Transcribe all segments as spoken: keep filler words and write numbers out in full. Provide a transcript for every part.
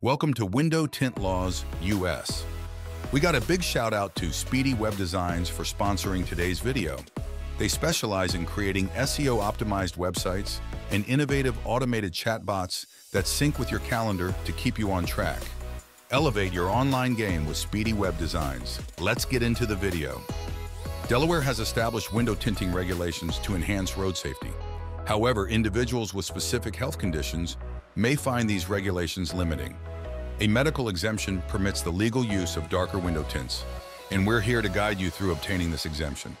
Welcome to Window Tint Laws U S. We got a big shout out to Speedy Web Designs for sponsoring today's video. They specialize in creating S E O optimized websites and innovative automated chatbots that sync with your calendar to keep you on track. Elevate your online game with Speedy Web Designs. Let's get into the video. Delaware has established window tinting regulations to enhance road safety. However, individuals with specific health conditions may find these regulations limiting. A medical exemption permits the legal use of darker window tints, and we're here to guide you through obtaining this exemption.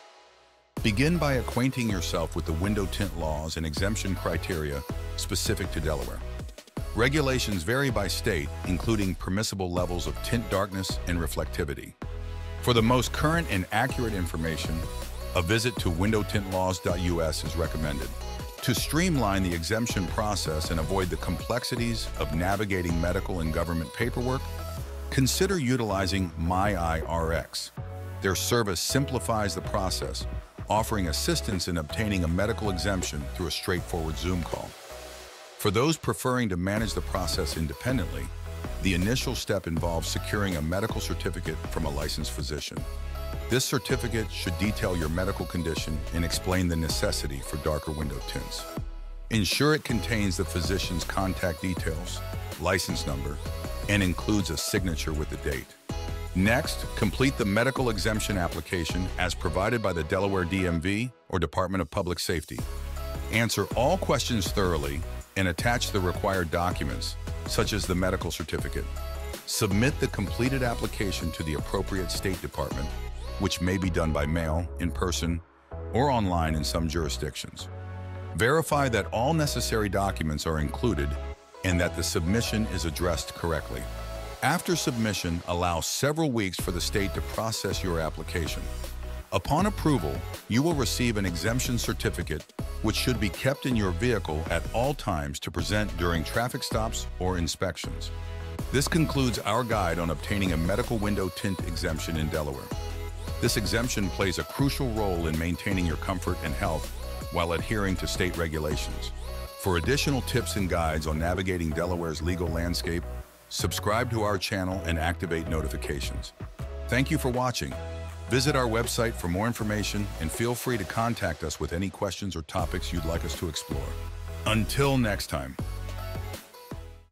Begin by acquainting yourself with the window tint laws and exemption criteria specific to Delaware. Regulations vary by state, including permissible levels of tint darkness and reflectivity. For the most current and accurate information, a visit to window tint laws dot U S is recommended. To streamline the exemption process and avoid the complexities of navigating medical and government paperwork, consider utilizing My I R X. Their service simplifies the process, offering assistance in obtaining a medical exemption through a straightforward Zoom call. For those preferring to manage the process independently, the initial step involves securing a medical certificate from a licensed physician. This certificate should detail your medical condition and explain the necessity for darker window tints. Ensure it contains the physician's contact details, license number, and includes a signature with the date. Next, complete the medical exemption application as provided by the Delaware D M V or Department of Public Safety. Answer all questions thoroughly and attach the required documents, such as the medical certificate. Submit the completed application to the appropriate State Department, which may be done by mail, in person, or online in some jurisdictions. Verify that all necessary documents are included and that the submission is addressed correctly. After submission, allow several weeks for the state to process your application. Upon approval, you will receive an exemption certificate, which should be kept in your vehicle at all times to present during traffic stops or inspections. This concludes our guide on obtaining a medical window tint exemption in Delaware. This exemption plays a crucial role in maintaining your comfort and health while adhering to state regulations. For additional tips and guides on navigating Delaware's legal landscape, subscribe to our channel and activate notifications. Thank you for watching. Visit our website for more information and feel free to contact us with any questions or topics you'd like us to explore. Until next time.